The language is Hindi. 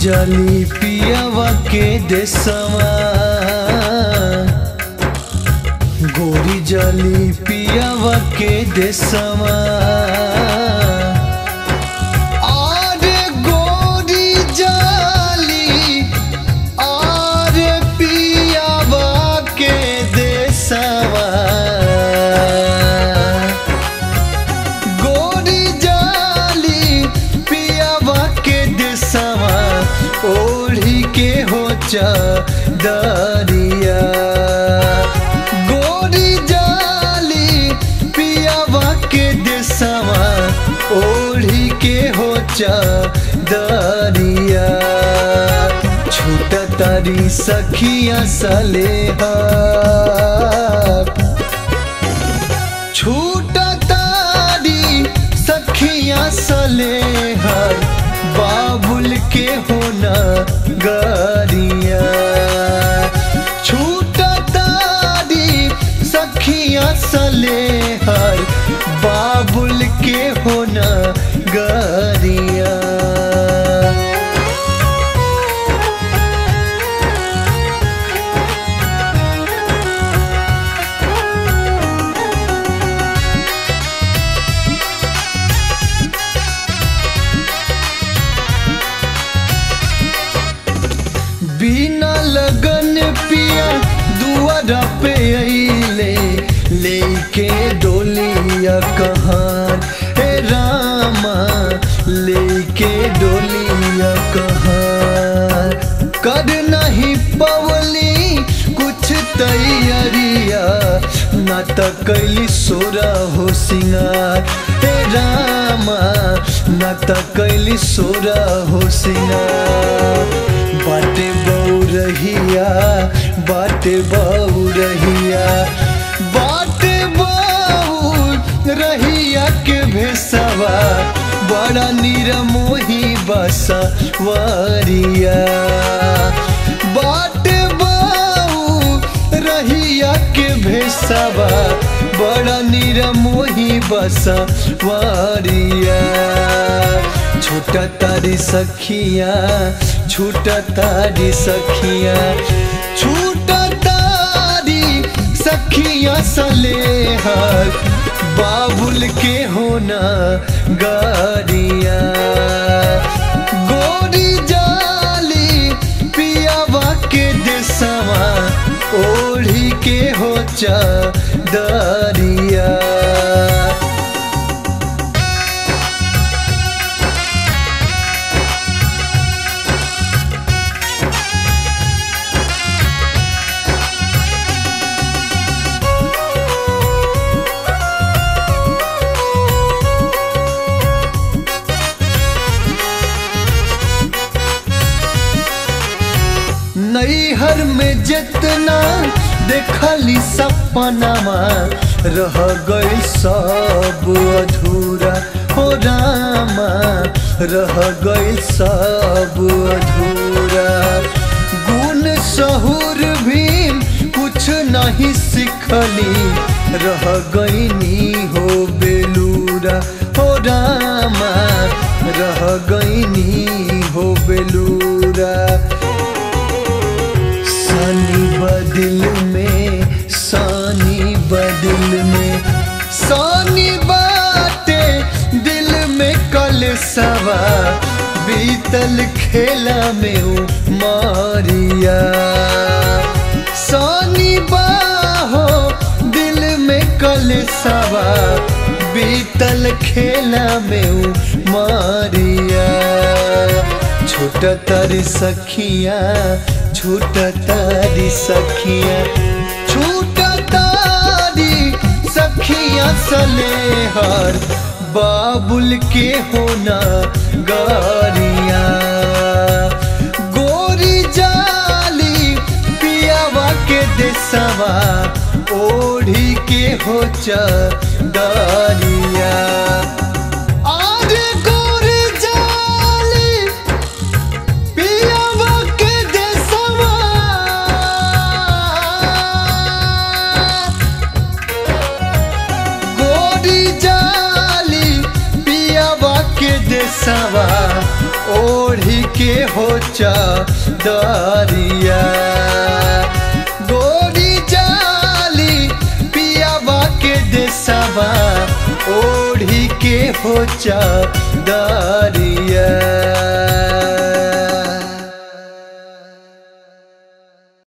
जाली पियावा के देशवा, गोरी जाली पियावा के देशवा। आरे गोरी जाली आरे पियावा के देशवा, गोरी जाली पियावा के देशवा। ओढ़ी के हो चादरिया, गोरी जाली पियावा के देशवा। ओढ़ी के हो चादरिया, छूटा तारी सखिया सलेहा, छूटा तारी सखिया सलेहा। बाबुल के होना गारिया, छूटा तारी सखिया सलेहर। बाबुल के होना गारिया। बिना लगन पिया दुआरा पे आइले, लेके डोलिया कहाँ हे रामा, लेके डोलिया कहाँ। कर नहीं पवली कुछ तैयारिया, ना त कैली सोरा हो सिंगार हे रामा, ना त कैली सोरा हो सिंगार। बाटे बउरहिया बाटे बउरहिया, बाटे बउरहिया के भेसवा। बड़ा निरमोही बसवरिया, बाटे बउरहिया के भेसवा। बड़ा निरमोही बसवरिया, छोटा तारी सखिया, छूटा तारी सखिया। छूटा तारी सखिया सलेहर, बाबुल के होना गारिया। गोरी जाली पियावा के देशवा, ओढ़ी के हो चादरिया। नैहर में जितना देखली सपनामा, रह गई सब अधूरा हो रामा, रह गई सब अधूरा। गुण शहूर भी कुछ नहीं सीखली, रह गई नी हो बेलूरा हो रामा, रह गई नी हो बेलूरा। सानी बदिल में सानी बाते दिल में कलसवा। बीतल खेला में उ मारिया, सानी बाहो दिल में कलसवा। बीतल खेला में उ मारिया, छोटा तारी सखिया, छूटा तारी सखिया। छूटा तारी सखिया सलेहर, बाबुल के होना गारिया। गोरी जाली पियावा के देशवा, ओढ़ी के हो चादरिया। आरे गोरी जाली पियावा पियावा ओढ़ी के हो चादरिया। गोरी जाली पियावा के देशवा ओढ़ी के हो चादरिया।